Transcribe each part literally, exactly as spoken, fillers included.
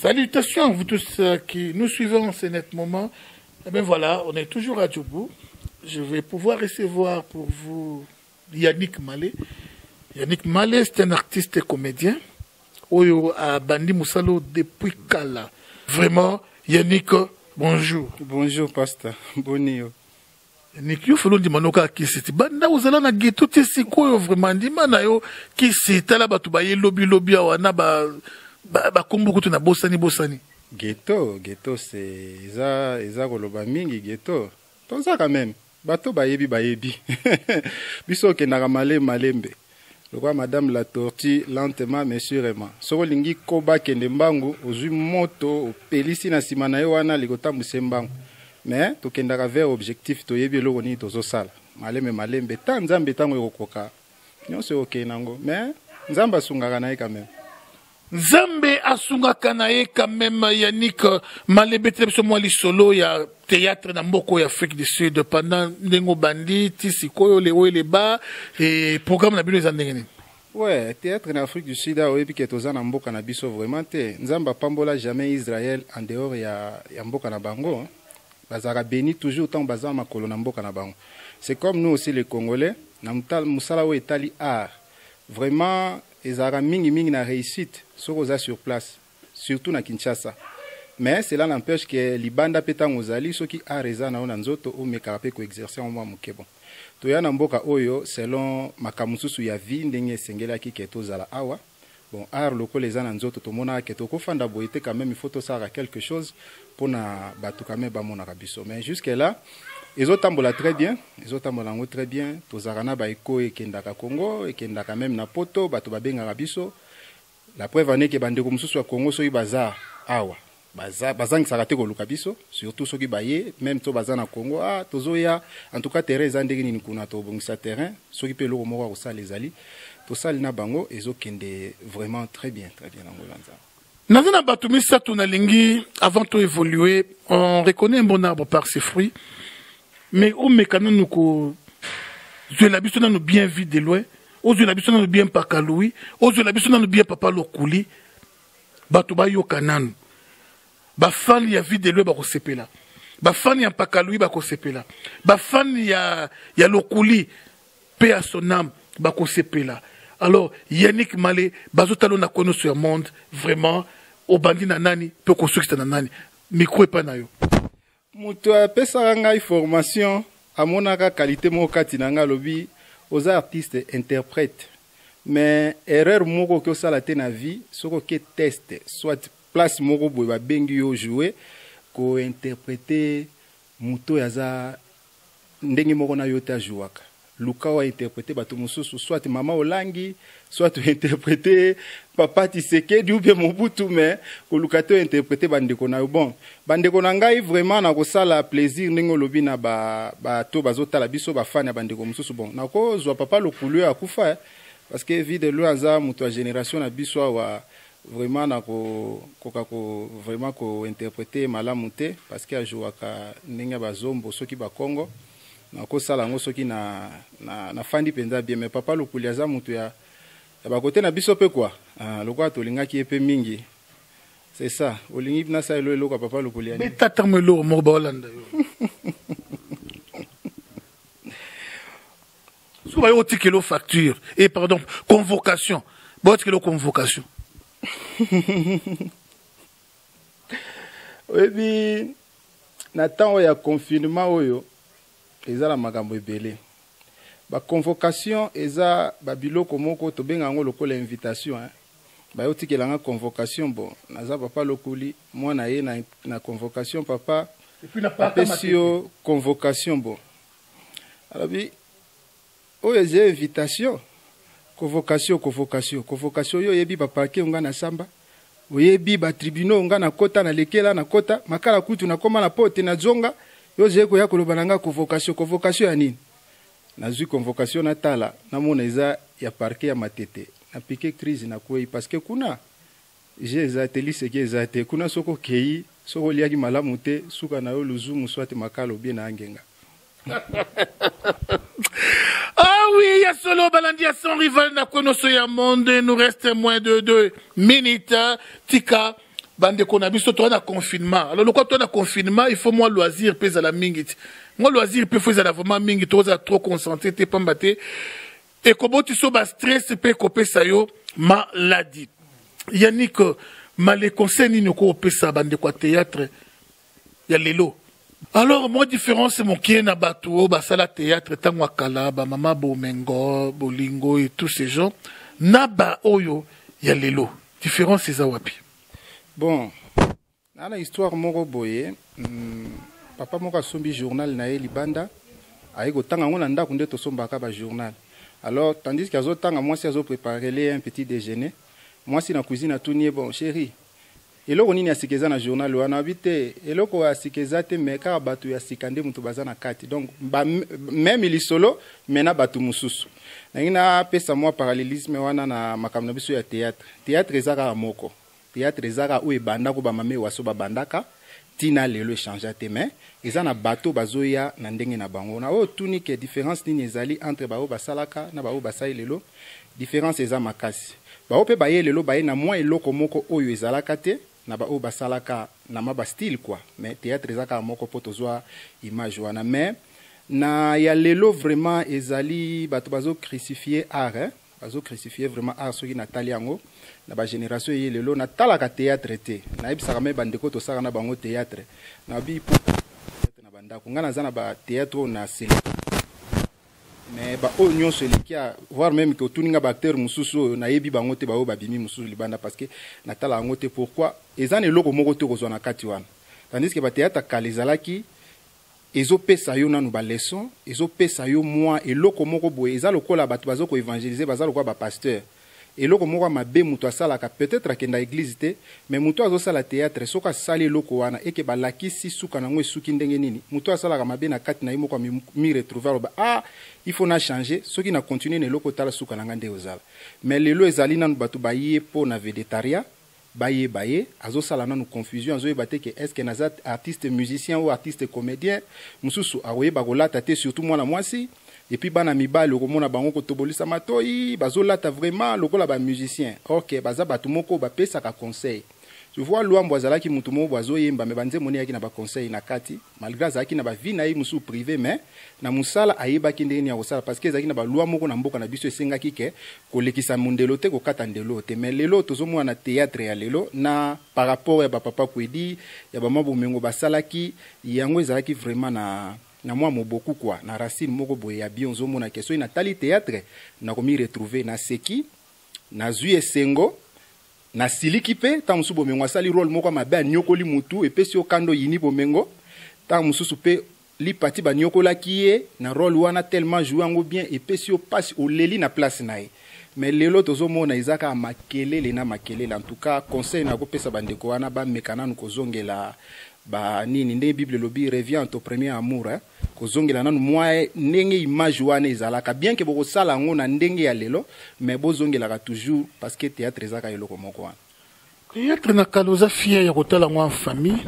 Salutations à vous tous qui nous suivons en ce net moment. Et bien voilà, on est toujours à Djoubou. Je vais pouvoir recevoir pour vous Yannick Malé. Yannick Malé, c'est un artiste et comédien. Oyo à Bandi Moussalo depuis Kala. Vraiment, Yannick, bonjour. Bonjour, pasteur. Bonjour. Yannick, il faut nous dire que c'est Banda ou Zalana Ghetto, c'est quoi vraiment? Dimana yo qui c'est là-bas, tu bailles lobby lobby ou anaba. Bah, bah, comme beaucoup de bosani bosani. Ghetto, ghetto, c'est ça, ça goloba mingi ghetto. Ton ça quand même. Bato bayebi bayebi. Biso ke naramale malembe. Le roi Madame la tortue lentement mais sûrement. Soro lingi koba kende mbangu ozui moto o pelisi na simana yo wana ligota musembangu. Mais to kendaka vers objectif to yebi loko ni tozo sala. Malembe malembe ta nzambe tango yokoka. Nyonso ok nango. Mais nzamba sungaka naye quand même. Nzambe asunga kanaye quand même Yannick Malébete Somali solo ya théâtre na mboko ya Afrique du Sud pendant Nengo Bandi Tisikoyo le haut et les bas et programme na bino ezandengene. Ouais, théâtre en Afrique du Sud a oyebi ketoza na mboka na biso vraiment te. Nzamba pambola jamais Israël en dehors ya ya mboka na bango. Hein. Bazaka béni toujours tant baza makolo na mboka na bango. C'est comme nous aussi les Congolais, na mtal musala we etali art. Vraiment ils ont mingi mingi na réussite sur place, surtout na Kinshasa. Mais cela n'empêche que Libanda pétan ozali ceux qui a raison na on nzoto o mekarape ko exercer en moi mukebo. To ya na mboka oyo selon makamususu ya vie ndenge sengela ki keto zala awa. Bon art loko les an nzoto to mona keto ko fanda boité quand même il faut to sara quelque chose pour na bato quand même ba mona rabiso. Mais jusque là ils ont tambola très bien, ils ont tambola très bien. Tozarana baiko et kendaka Congo et kendaka même na poto, bato babenga rabiso. La preuve année que bande comme soit Congo soit bazar, awa, bazar, bazar qui s'arrête au lukabiso, surtout ceux qui baillent, même to bazar na Congo, ah tozoya, en tout cas terrain zandegini nikuna to bongisa terrain, ceux qui peuvent le remoire au sal les ali, to sal na bango, ils ont kende vraiment très bien, très bien en Hollande. Nazana batumi sa tonalingi avant tout évoluer, on reconnaît un bon arbre par ses fruits. Mais au mécanon, nous avons bien vu de loin, nous avons bien Papa Loui, nous avons bien Papa Locouli, nous avons bien Canan. Nous avons bien vu de loin, nous avons bien Papa Loui, nous avons bien Papa Locouli, paix à son âme, nous avons bien. Alors, Yannick Malé, nous avons connu sur le monde, vraiment, au bandit nanani, peu construit nanani, micro et panayo. Moutou a pesaranga formation à monaka qualité mokati nanga lobi aux artistes interprètes mais erreur moko que ça la tena vie soko que test soit place moko boba bengi yo jouer ko interpréter moutou yaza ndenge moko na yo ta jouaka luka wa interpréter bato mususu soit mama olangi soit interpréter papa tiseke du bien mobutu mais ko luka to interpréter bandeko na yo bon bandeko na ngai vraiment na ko sala plaisir ningo lobi na ba ba to bazotala biso ba fan ya bandeko mususu bon na ko zwa Papa Locouli akufa parce que vie de loaza muto génération na biso wa vraiment na ko ko vraiment ko interpréter malamu te parce que ajouaka ninga bazombo soki ba Congo na ko sala ngo soki na na na fandi penza bien mais Papa Locouli aza muto ya ba côté na biso pe quoi ah lokwa to linga ki pe mingi c'est ça olingi na sa elo lokwa Papa Locouli ani mais tata me lo mo bolanda so ba yo tikelo facture et pardon convocation ba tikelo convocation oui bi na temps ya confinement oyo ezala makambo ebele. La convocation est à Babilo Komoko, tu as l'invitation. Tu as la convocation. Bon, Naza Papa Locouli, moi, je suis la convocation, papa. Et puis, la convocation. Bon, alors, j'ai invitation. Convocation, convocation, convocation. Yo yebi papa qui on a samba. Oyebi ba tribunaux on a kota na lekela na kota. Makala kutu na koma na pote na zonga. Yo j'ai koya kolobananga convocation, convocation anine. Nazu convocation natala namoneza ya parquet ya matete na piqué crise na koi parce que kuna j'ai zateli ce que zaté kuna soko kei soko liagi malamute suka na luzumu swati makalo bien na ngenga. Ah oui, ya solo balandi ya son rival na kono so ya monde nous reste moins de deux minutes tika bande konabiso to na confinement. Alors loko to na confinement, il faut moi loisir pesa la mingit. Moi loisir pe feza la vraiment mingi to za trop concentré te pambate. Et koboti so ba stress pe kopesa yo maladie. Yannick Malé conseil ni ko pesa bande ko théâtre ya lelo. Alors moi différence mon qui na bato ba sala théâtre tangwa kala ba mama bomengo bolingo et tous ces gens na ba oyo ya lelo. Différence c'est zawapi. Bon, dans la histoire moro boye, papa moko sombi journal na Libanda, aiko tanga ngona ndaku ndeto sombaka ba journal. Alors tandis que azo tanga moi si azo préparer un petit déjeuner, moi si na cuisine a tourner bon chéri. Eloko nini asikeza na journal wana habité, eloko asikeza te meka batu ya sikande mutu bazana kati. Donc même il solo mena batu mususu. Nangina pesa moi parallélisme wana na makambo biso ya théâtre. Théâtre ezaka moko. Théâtre ezaka ou ebanda ko ba mame waso ba bandaka tina lelo changer te mais ezana bato bazoya na ndenge na bango na o tuni ke différence nini ezali entre ba o basalaka na ba o basai lelo différence ezama makasi ba o pe baye lelo baye na moi eloko moko oyo ezalaka te na ba o basalaka na maba style quoi mais théâtre ezaka moko potozwa image wana mais na ya lelo vraiment ezali bato bazo crucifier art hein? Bazo crucifier vraiment art soki na taliango na ba génération ye lelo na talaka théâtre te na ibisaka me bandeko to saka na bango théâtre na bi po na banda ko ngana zana ba théâtre na sel mais ba onyo selikia voir même que tuninga ba acteur mususu na yebi bango te ba o ba bimi mususu libanda parce que na talango te pourquoi ezane loko moko to kozona kati wana tandis que ba théâtre kalizalaki ezo pesa yo nanu ba leçon ezo pesa yo moi et loko moko boye ezalo kola ba bazo ko évangéliser bazalo ko ba pasteur. Et loko moko mabe muto asala ka peut-être akenda église te mais muto azo sala théâtre soka sali loko wana eke balakisi suka na ngwe suki ndenge nini muto asala ka mabe na kati na imo ko mi retrouver ba ah il faut na changer soki na continuer ne loko tala suka na ngande ozala mais lelo ezali nanu batu baye po na végétarien baye baye azo sala nanu confusion azo ebate ke est-ce que nazat artiste musicien ou artiste comédien mususu awoye bakolata te surtout moi na mwasi. Et puis, bana mibale, le romona bango kotobolisa matoi, bazola ta vraiment le kola ba musicien. Ok, baza batumoko ba pesa ka conseil. Tu vois l'ouambo azala ki mutumo bazo yemba me banze moni yaki na ba conseil na kati, malgré zaki na ba vie na musu privé mais na musala ayeba ki ndeni ya osala parce que zaki na ba louamoko na mboka na biso esenga ki ke kolekisa mondelo te ko katandelo te mais lelo tozomo na théâtre ya lelo na par rapport ya ba papa kwedi ya ba mambo mengo basala ki yango ezala ki vraiment na na moi mo beaucoup quoi na racine moko boya bionzo mona question na tali théâtre na komi retrouver na seki na zui esengo na siliki pe tamsu bomengo sali role moko mabe anyokoli mutu epesi okando yini bomengo tamsu pe li parti ba nyokola kiye na role wana tellement jouer ngo bien epesi o passe o leli na place nae mais lelo tozo mona izaka makelele na makelele en tout cas conseil na ko pesa bandeko wana ba mekana nko zongela ba nini ndé Bible lobi revient au premier amour hein kozongela nanu moye ndenge image wana ezalaka bien que boko sala ngona ndenge ya lelo mais bozongelaka toujours parce que théâtre ezaka eloko moko wana théâtre na kaloza fier ya kotala ngwa famille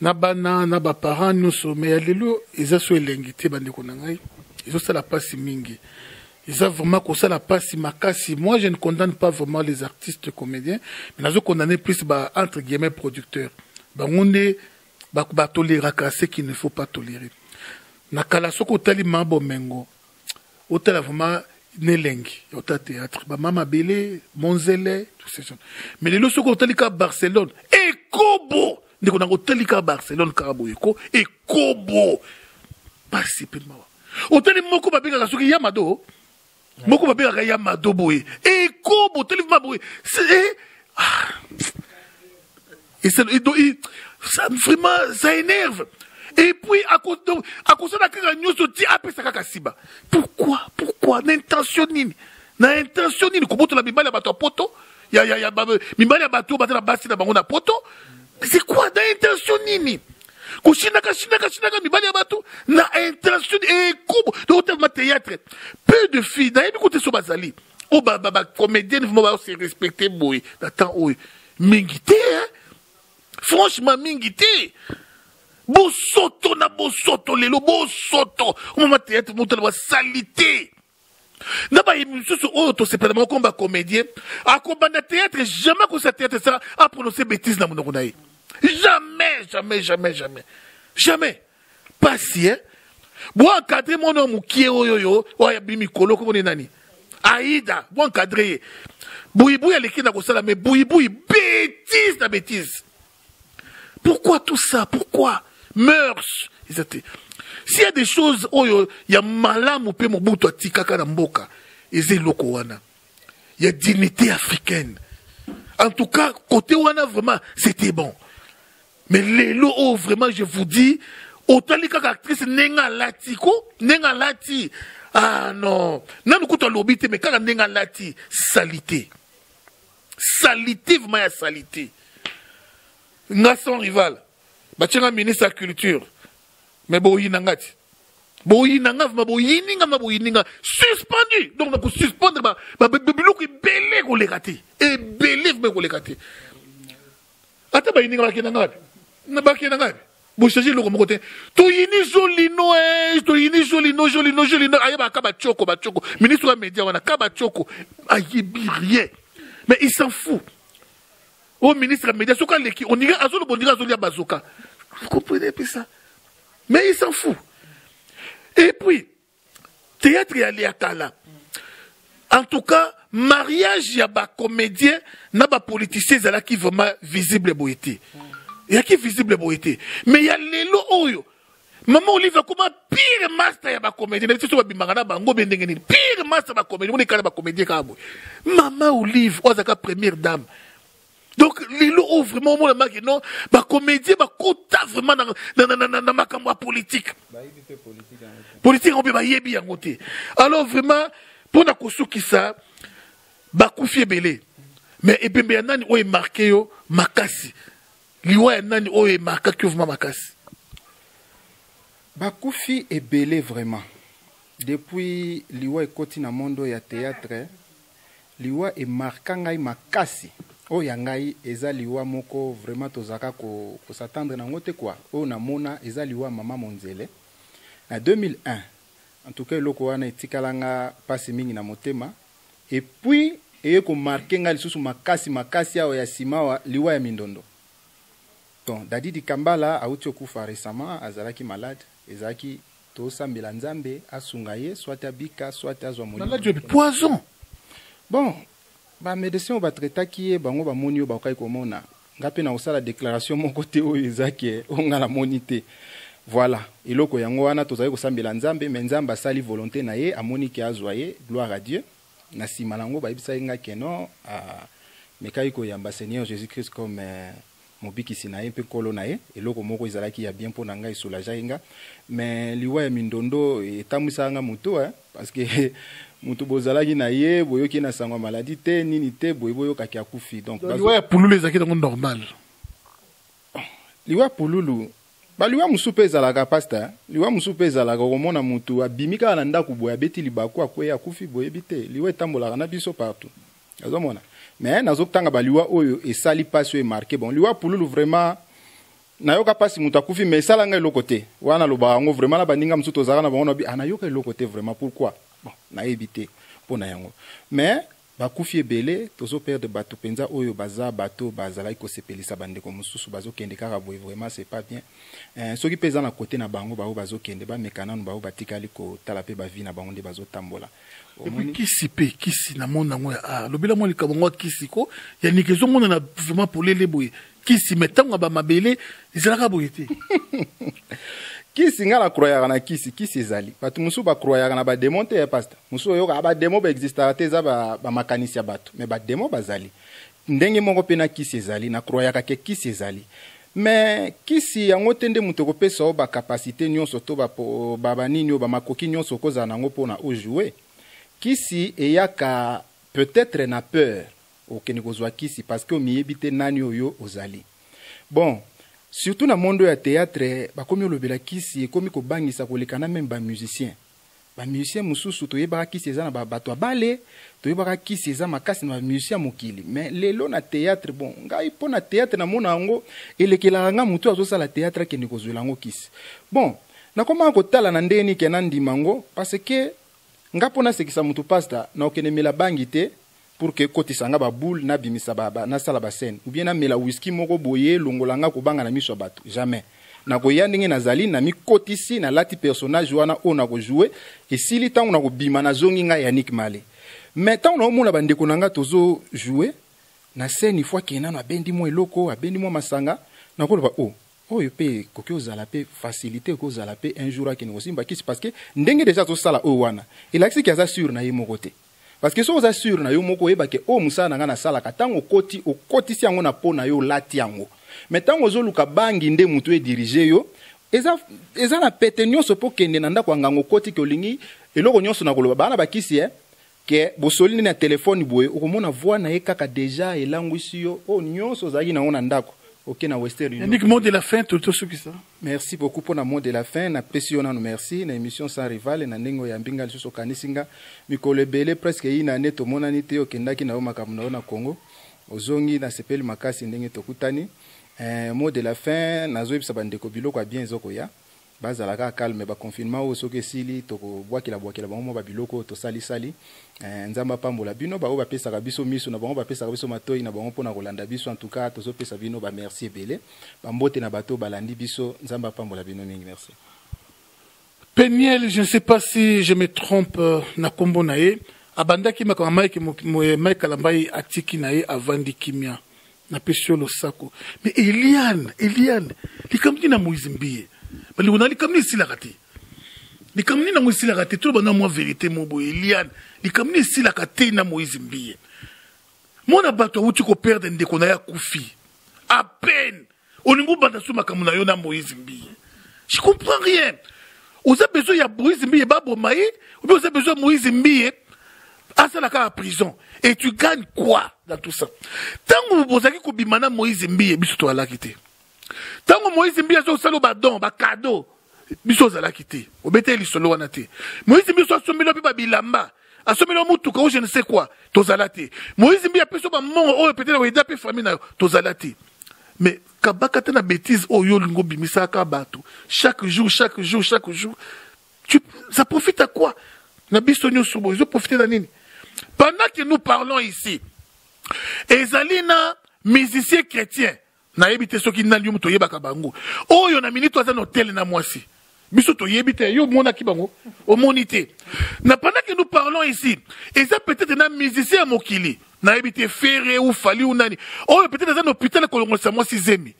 na bana na ba parents nous sommes ya lelo ezaso elengité bandeko na ngai ezaso la passe mingi eza vraiment ko sala passe makasi moi je ne condamne pas vraiment les artistes comédiens mais nazo condamner plus ba entre guillemets producteurs. On est toléré à ce qu'il ne faut pas tolérer. Nakala soko tali mambo mengo. Otala vraiment nelengi. Otala théâtre. Mama Bele, Monzele, tous ces gens. Mais les lots otali ka Barcelone. Et Kobo. Ndeko nango otali ka Barcelone karabo yeko. Et Kobo. Pasi pe mawa. Otali moko babeka ka soki yamado. Moko babeka ka yamado boye. Et Kobo otali maboye. C'est ah. Et ça, vraiment, ça énerve. Et puis, à cause de ça, pourquoi? Pourquoi? N'intentionnine. N'intentionnine. C'est quoi? N'intentionnine. Peu de filles, mingité, hein? Franchement, mingité. Bon soto, na bon soto, les lots, bon soto. On m'a théâtre, on m'a salité. Naba imususu auto se permet combat comédien, à combat de théâtre jamais que ce théâtre ça a prononcé bêtise na munokunaï. Jamais, jamais, jamais, jamais, jamais. Pas si hein. Bon encadrer mon homme qui est oyo yo, oya bimi kolo ko nani. Aïda, bon encadrer. Bouibou ya leki na kosala mais bouibou bêtise na bêtise. Pourquoi tout ça? Pourquoi? Mœurs. S'il y a des choses, il y a malam ou peu mobuto tikaka na mboka, ezé loko wana. Il y a dignité africaine. En tout cas, côté wana vraiment, c'était bon. Mais les lots, oh, vraiment, je vous dis, autant les actrices nenga lati ko, nenga lati. Ah non, non nous coûte l'obité, mais quand nenga lati, salité, salité vraiment ya salité. Nga son rival, bah tiens ministre de la culture. Mais bon, il n'engage. Bon, il n'engage, mais bon, il n'engage, bon, il n'engage. Suspendu. Donc, on peut suspendre, bah, bah, bah, belou qui belé qu'on les gâte. Et belé, mais qu'on les gâte. Attends, bah, il n'engage, il n'engage. N'engage, il n'engage. Bon, changer le comme côté. Tout yini joli no, eh, tout yini joli no, joli no, joli no. Aïe, bah, kabachoko, bachoko. Ministre de la média, on a kabachoko. Aïe, rien. Mais il s'en fout. Oh, ministre de la média, ce qu'on a l'équipe, on ira à Zolo, on ira à Zolo, à Bazoka. Vous comprenez, puis ça? Mais il s'en fout. Et puis, théâtre ya liakala. En tout cas, mariage ya ba comédien, na ba politicien zala qui vraiment visible boité. Ya qui visible boité. Mais ya lelo oyo. Maman Olive comment pire master ya ba comédien, c'est so ba bimangana bango bendenge ni. Pire master ba comédien, moni kala ba comédien ka boy. Maman Olive, ozaka première dame. Donc, les lots vraiment, moi, la non, ma comédie, ma quota vraiment dans, dans, dans, dans, dans ma caméra politique. Bah, il était politique, hein. Politique, on peut, bah, y est bien, côté. Alors, vraiment, pour la cause qui ça, bah, confier belé. Mais, et bien, ben, nani, oh, est marqué, yo, ma casse. L'oua, nani, oh, est marqué, que vous ma casse. Bah, Koufi est belé, vraiment. Depuis, l'oua est continue à mondo, y a théâtre, l'oua est marqué, ma casse. Oh yangai ezaliwa moko vraiment tozaka ko ko s'attendre na ngote quoi oh na mona ezaliwa mama monzele na deux mille un en tout cas loko wana etikalanga passe mingi na motema et puis eye ko marquer ngali susu makasi makasi ya ya simawa liwa ya mindondo donc dadi di kambala auti okufa récemment azalaki malade ezaki to sambela nzambe asunga ye soit abika soit azwa molimo malade poison bon. Bah, médecin, on va traiter qui est, bah, on va monio, bah, on a. Gapena, on a la déclaration, mon côté, où ils acquièrent, on a la monité. Voilà. Et l'autre, on a tous les autres, on a Nzambe, mais Nzambe a sali volonté, naé, a monique, a joyé, gloire à Dieu. Nasi malango, bah, il s'est engagé, non, à, mais quand il y a un Seigneur Jésus-Christ comme, mon biki sinaé, un peu colonaé, et l'autre, on a qui a bien pour n'anga et soulager, mais l'Iwa et Mindondo, et Tamusanga Moutou, hein, parce que, Moutou Bozalagi naie, boyo qui na sangwa maladie, té, nini té, boyo boyo kaki akufi. Donc, l'Iwa pour nous les acquis dans le normal. L'Iwa pour nous, bah l'Iwa moussoupé zalaga pasta, l'Iwa moussoupé zalaga romona moutou, abimika alanda kuboya beti libaku akwe akufi boye bité, l'Iwa tambola rana biso partout. Azomona. Mais nazo tanga ba l'Iwa oyo et sali passe marqué. Bon, l'Iwa pour nous vraiment. Nayoka pasi mutakufi mais ça l'angle côté. Wana lo ba ngo vraiment la baninga msuto zara na ba ono bi anayoka lo côté vraiment pourquoi? Bon, na évité pour na yango. Mais ba kufi ebele tozo perdre bato penza oyo baza bato bazalai ko sepelisa bande ko mususu bazo kende kaka boy vraiment c'est pas bien. Euh soki pesa na côté na bango ba o bazo kende ba mekana no ba o batikali ko talape ba vi na bango de bazo tambola. Et puis qui sipe qui si na mon nango ah lobela mo likabongo qui siko ya nikezo mon na vraiment pour les boy. Qui s'y mettant à Bamabélé, ils ont la bouyété. Qui s'y n'a la croyance à qui s'y qui s'y zali. Pas tout moussou ba croyance à ba démonter et paste. Moussou yo ba démo ba existera teza ba makanisia bato. Mais ba démo ba zali. Ndenge mongo pena qui s'y zali, na croyance à qui s'y zali. Mais qui s'y a ngotende moutokope so ba capacité nyon soto ba babani nyo ba makoki nyon soko zanango pona ou jouer. Qui s'y e yaka peut-être na peur. Parce que miébité nani oyo ozali. Bon, surtout dans le monde du théâtre, comme on le bela kisi, comme on bangi sa kolekana même ba musicien. Ba musicien mususu to yebara kisi za na ba bato balé, to yebara kisi za makasi na musicien mokili. Mais lelo na théâtre bon, ngai pona théâtre na mona ngo elekela nga mutu azosa la théâtre ke niko zulango kisi. Bon, na koma ko tala na ndeni ke na ndimango parce que Ngapona sekisa mutu pasta na okenemela bangi te pour que kotisa nga ba boule na bimisa baba na sala ba scène ou bien na mela whisky moko boye longola nga kobanga na miso bato jamais. Na koya ndenge nazali na mi kotisi na lati personnage wana ona ko jouer et si li temps ona ko bima na zongi nga Yannick Malé. Mais tant na omona bandeko na nga tozo jouer na scène une fois kena na bendi mo eloko abendi mo masanga na ko ba oh oh yo pe kokyo zala pe facilité ko zala pe un jour akini osimba kisi parce que ndenge déjà to sala o wana et l'axi qui a sûr na yemo côté. Parce que si vous assurez na yo moko yeba ke o musa na na sala katango koti o koti si yango na po na yo lati yango. Mais tant ozo luka bangi nde mutu e dirige yo eza eza na pete nyoso po kende na ndako ngango koti ke olingi eloko nyoso na koloba bana bakisi hein ke bosolini na téléphone boye okomona voix na ye kaka déjà elangwisi yo o nyoso zaki na ona ndako. OK na Western Union. Unique mot de la fin tout ce qui ça. Merci beaucoup pour le mot de la fin na pesiona nous merci na émission sans rival na ndengo ya mbinga lisoso kanisinga mikolebele presque ina neto monani te okendaki na omakamuna na Congo ozongi na sepeli makasi ndenge tokutani euh mot de la fin na zoyebisa bandeko biloko ya bien ezoko ya bazalaka calme ba confinement oso ke sili toko bwakila bwakila ba mo ba biloko to sali sali nzamba pambola bino ba o ba pesaka biso miso na bango ba pesaka biso matoi na bango pona kolanda biso en tout cas tozo pesa bino ba merci belé ba mbote na bato balandi biso nzamba pambola bino mingi merci Peniel je ne sais pas si je me trompe na kombo nae abanda ki makama Mike Mike Lambai atiki nae avandi kimia na pesio lo sako mais Eliane Eliane likamdi na Moïse Mbiye mais on a les camions ici la raté. Les camions n'ont ici la raté. Tout le monde a vérité mon beau Eliane. Les camions ici la raté n'a Moïse Mbiye. Mon abattoir où tu coopères d'un déconnaire Koufi. À peine. Au niveau bandassou ma camonaïon n'a Moïse Mbiye. Je comprends rien. Vous avez besoin de Moïse Mbiye Babomaï. Vous avez besoin de Moïse Mbiye. À ça la à prison. Et tu gagnes quoi dans tout ça? Tant que vous avez coupé Moïse Mbiye, biso toi la quitter. Tant que Moïse Mbiye a solo badon, ba cadeau, biso zala kité. Obete li solo anate. Moïse Mbiye so somelo pe bilamba, a somelo mutuka ou je ne sais quoi, to zalate. Moïse Mbiye a peso ba mon o peut-être weda pe famille na to zalate. Mais kabaka tena bêtise o yo lingo bimisa ka bato. Chaque jour, chaque jour, chaque jour. Tu ça profite à quoi? Na biso nyo sobo, ils ont profité na nini? Pendant que nous parlons ici. Ezalina musicien chrétien na yebite soki na lium to yebaka bango oyo na minute azana hôtel na mwasi biso to yebite yo mona ki bango o monité na pendant que nous parlons ici et ça peut-être na musicien mokili na yebite ferré ou fali ou nani oyo peut-être azana hôpital ko longosa mwasi zemi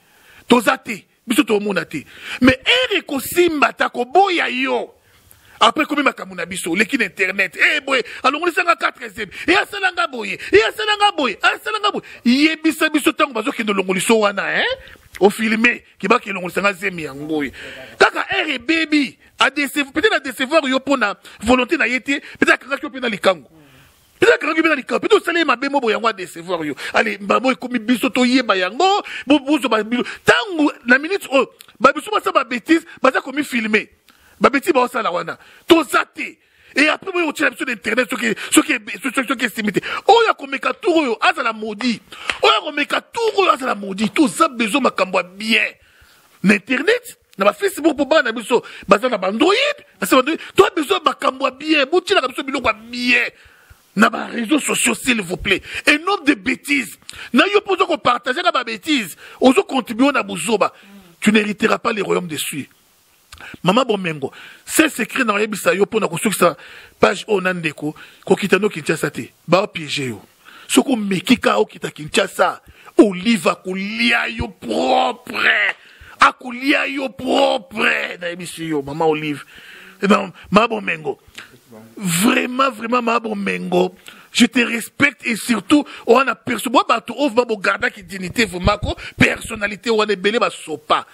to zate biso to monate mais eriko simba ta ko boya yo après comme makamuna biso leki internet eh boy alors on sanga quatrième et asala nga boye et asala nga boye asala nga boye yebisa biso tango bazoki ndolongoliso wana hein au filmer ki ba ki longolisa zemi yangoye kaka ere baby a décevoir peut-être a décevoir yo pona volonté na yete peut-être kaka ki pena likango peut-être kaka ki pena likango peut-être sale ma bembo boyango a décevoir yo allez mbabo ikomi biso to yeba yango bo bozo ba tango na minute oh ba biso ba sa ba bêtise ba za komi filmer Babeti Baosa Lawana, Tozate, et après vous avez l'option d'internet, ce qui est estimé. Oh, y'a comme Mekatouro, Aza la maudit. Oh, y'a comme Mekatouro, Aza la maudit. Tout ça, besoin ma camboa bien. L'internet, n'a pas Facebook pour ban, n'a pas besoin d'Android, n'a pas besoin ma camboa bien, Bouti n'a pas besoin de bien. N'a pas réseaux sociaux, s'il vous plaît. Et non de bêtises. N'a y'a pas besoin qu'on partage la bêtise. Ozo contribuer à Bouzoba. Tu n'hériteras pas les royaumes dessus. Maman Bomengo, c'est secret dans les bisayo pour nous construire page onandeko, kokitano Kinshasa te, ba piégé yo. Soko mekika okita Kinshasa, oliva kulia yo propre, akulia yo propre dans les bisayo, maman Olive. Eh ben, maman Bomengo, vraiment, vraiment, maman Bomengo, je te respecte et surtout, on a perçu, moi, bah, tout, on va garder qui dignité, vous mako, personnalité, on est belé, bah, sopa.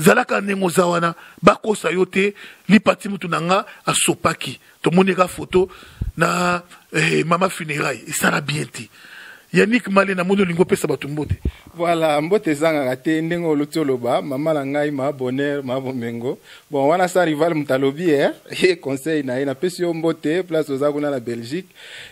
Zalaka nengo zawana bako sayote lipati mutu nanga asopaki tomoneka photo na eh, mama funéraille et ça la bienté Yannick Malé na mondo lingo pesa batumbote. Voilà, mbote zanga ngate ndengo lotoloba, mama langai ma bonheur, ma bomengo. Bon, wana sa rival mtalobi eh, et conseil na na pesi mbote, place aux agona la Belgique.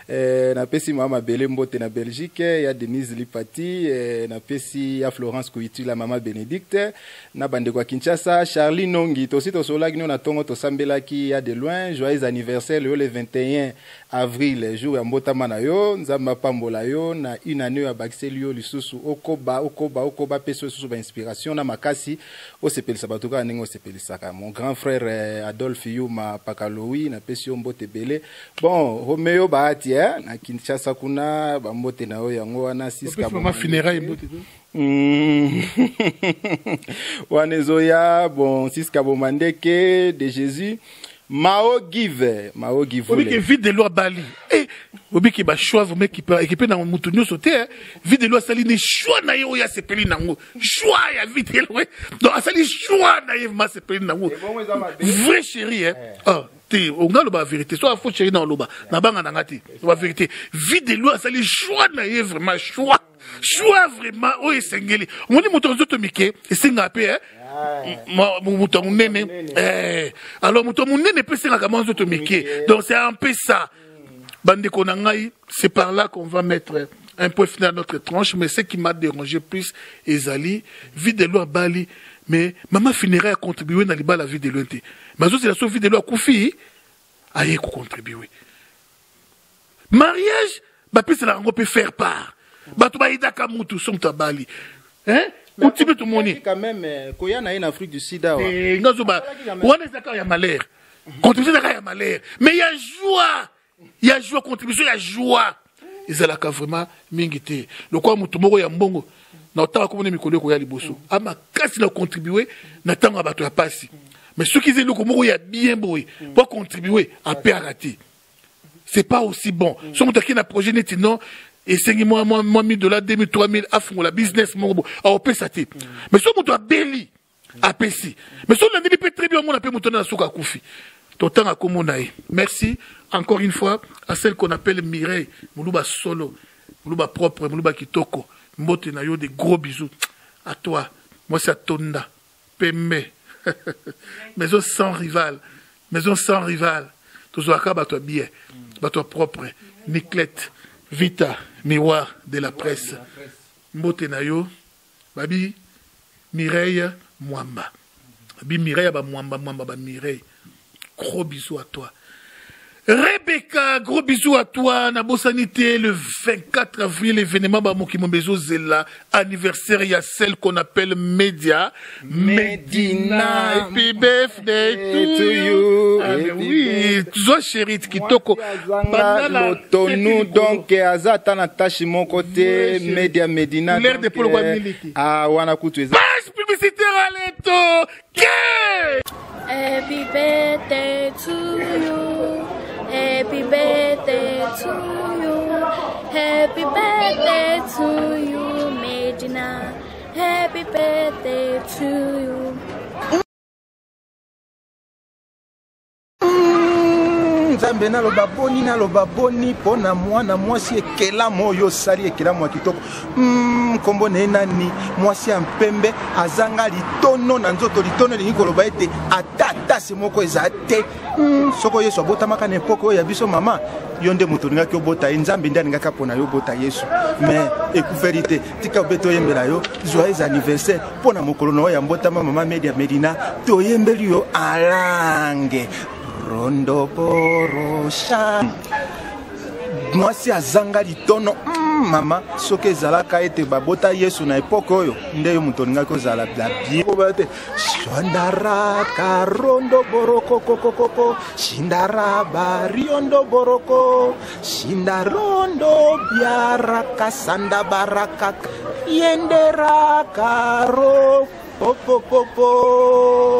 Eh, na pesi mama Belé mbote na Belgique, il y a Denise Lipati, eh, na pesi ya Florence Kuitu la mama Bénédicte, na bande kwa Kinshasa, Charlie Nongi, tosi to solagno na tongo to sambelaki ya de loin, joyeux anniversaire le vingt et un avril, jour ya mbota manayo, nzamba pambola yo na une année à Baxelio lisusu okoba okoba okoba peso susu ba inspiration na makasi o sepeli sabatuka ningo sepeli saka mon grand frère Adolphe Yuma Pakaloui na pesio mbote belé bon Romeo Batia na Kinshasa kuna ba mbote na o yango wana six mama funérailles mbote wanezoya bon six kabomandeke de Jésus Mao give, Mao give. Vous voulez vide de loi Bali. Eh, vous voulez que ma choix vous mec qui peut équiper dans mon tournoi sauter. Vide de loi Saline choix na yo ya se peli na ngo. Choix ya vide de loi. Donc Saline choix na yo ma se peli na ngo. Vrai chéri hein. Ah, t'es on a le bas vérité. Soit faux chéri dans le bas. Na banga na ngati. La vérité. Vide de loi Saline choix na yo vraiment choix. Choix vraiment oh esengeli. On dit mon tour de tomber. Et c'est ngapé hein. Alors, donc c'est un peu ça. C'est par là qu'on va mettre un point final à notre tranche. Mais ce qui m'a dérangé plus, Ezali, vie de loi Bali. Mais maman finirait à contribuer dans la vie de l'un. Mais c'est la vie de loi Koufi. Aïe, qu'on contribue. Mariage, c'est la rencontre peut faire part. Hein? Continue tout le monde. Quand même, quand il y a en Afrique du Sud, il y a malheur. Contribution, il y a malheur. Mais il y a joie. Il y a joie, contribution, il y a joie. Ils sont là vraiment mingité. Le quoi, mon tombeau, il y a bongo. N'attend comme on est micolé, il y a les bossos. Ah ma casse, il a contribué. N'attend à battre la passe. Mais ceux qui disent le comment il y a bien beau pour contribuer à perdre. C'est pas aussi bon. Si on t'a qui n'a projet net, non. Et c'est moi, moi, moi, mille dollars, deux mille, trois mille, à fond, la business, mon robot, à opé sa type. Mais si on doit béli, à Pessi. Mais si on a dit, très bien, on a pu monter dans la souk à Koufi. Ton temps à Komonaï. Merci, encore une fois, à celle qu'on appelle Mireille, Moulouba Solo, Moulouba Propre, Moulouba Kitoko, Mbotenayo, des gros bisous. À toi, moi, c'est à Tonda, Pembe, maison sans rival, maison sans rival, Tozoaka, Bato Billet, Bato Propre, Niclette. Vita, miroir de la presse. Mbotenayo, babi, Mireille, Mwamba. Babi, Mireille, ba Mwamba, Mwamba, ba Mireille. Gros bisous à toi. Rebecca, gros bisous à toi. Nabo Sanité, le vingt-quatre avril, événement, ba Mokimo Bezo Zela. Anniversaire, il y a celle qu'on appelle Média. Medina. Happy birthday to you. Oui, zo chérie, kitoko. Bandala. Nous, donc, Azatan attache mon côté, Média, Medina. L'air de Polo Wamiliti. Ah, Wanakutu. Page publicitaire à l'éto. Happy birthday to you. Happy birthday to you. Happy birthday to you, Medina. Happy birthday to you. Nzambe na loba boni na loba boni pona mwana mwasi ekela moyo sali ekela mwa kitoko. Kombo na nani mwasi ya mpembe azanga litono na nzoto litono lingi koloba ete atata simoko ezate. Soko Yesu abotamaka na epoko oyo ya biso mama yonde moto ningaki obota ye nzambe nde aningaki apona yo obota Yesu. Mais ekufeli te tika obe toyembela yo joyeux anniversaire pona mokolo na oyo ya mbotama mama Media Medina toyembeli yo alange. Rondo borosha mwasi azanga litono mama soke zalaka ete babota Yesu na epoko oyo nde yo muto ningako zala bla bien obate shondara karondo boroko kokokoko shindara bariondo boroko shindarondo biaraka sanda baraka yendera karo popopopo